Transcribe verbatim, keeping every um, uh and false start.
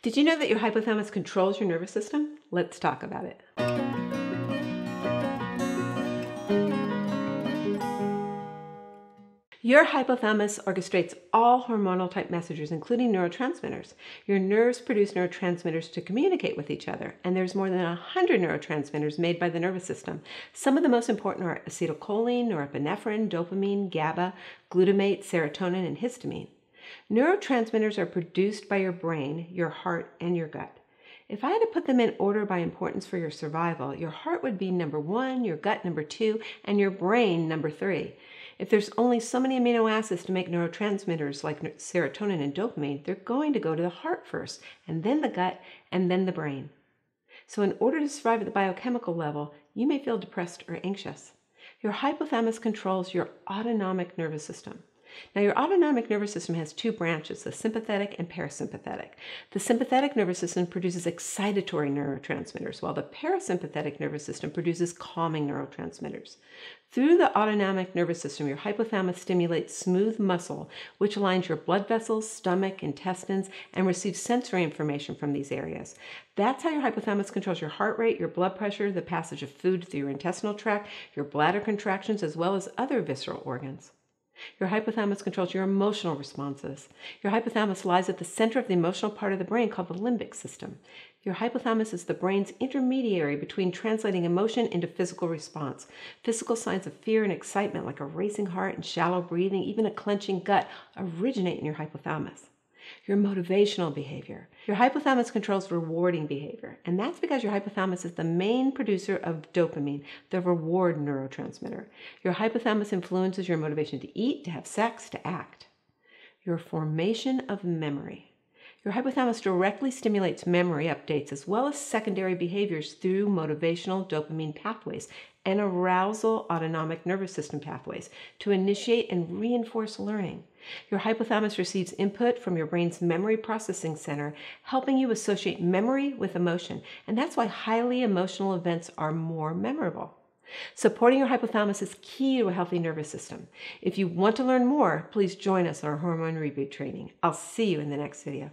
Did you know that your hypothalamus controls your nervous system? Let's talk about it. Your hypothalamus orchestrates all hormonal type messengers, including neurotransmitters. Your nerves produce neurotransmitters to communicate with each other, and there's more than one hundred neurotransmitters made by the nervous system. Some of the most important are acetylcholine, norepinephrine, dopamine, GABA, glutamate, serotonin, and histamine. Neurotransmitters are produced by your brain, your heart, and your gut. If I had to put them in order by importance for your survival, your heart would be number one, your gut number two, and your brain number three. If there's only so many amino acids to make neurotransmitters like serotonin and dopamine, they're going to go to the heart first, and then the gut, and then the brain. So in order to survive at the biochemical level, you may feel depressed or anxious. Your hypothalamus controls your autonomic nervous system. Now, your autonomic nervous system has two branches, the sympathetic and parasympathetic. The sympathetic nervous system produces excitatory neurotransmitters, while the parasympathetic nervous system produces calming neurotransmitters. Through the autonomic nervous system, your hypothalamus stimulates smooth muscle, which aligns your blood vessels, stomach, intestines, and receives sensory information from these areas. That's how your hypothalamus controls your heart rate, your blood pressure, the passage of food through your intestinal tract, your bladder contractions, as well as other visceral organs. Your hypothalamus controls your emotional responses. Your hypothalamus lies at the center of the emotional part of the brain called the limbic system. Your hypothalamus is the brain's intermediary between translating emotion into physical response. Physical signs of fear and excitement, like a racing heart and shallow breathing, even a clenching gut, originate in your hypothalamus. Your motivational behavior. Your hypothalamus controls rewarding behavior, and that's because your hypothalamus is the main producer of dopamine, the reward neurotransmitter. Your hypothalamus influences your motivation to eat, to have sex, to act. Your formation of memory. Your hypothalamus directly stimulates memory updates as well as secondary behaviors through motivational dopamine pathways and arousal autonomic nervous system pathways to initiate and reinforce learning. Your hypothalamus receives input from your brain's memory processing center, helping you associate memory with emotion, and that's why highly emotional events are more memorable. Supporting your hypothalamus is key to a healthy nervous system. If you want to learn more, please join us on our hormone reboot training. I'll see you in the next video.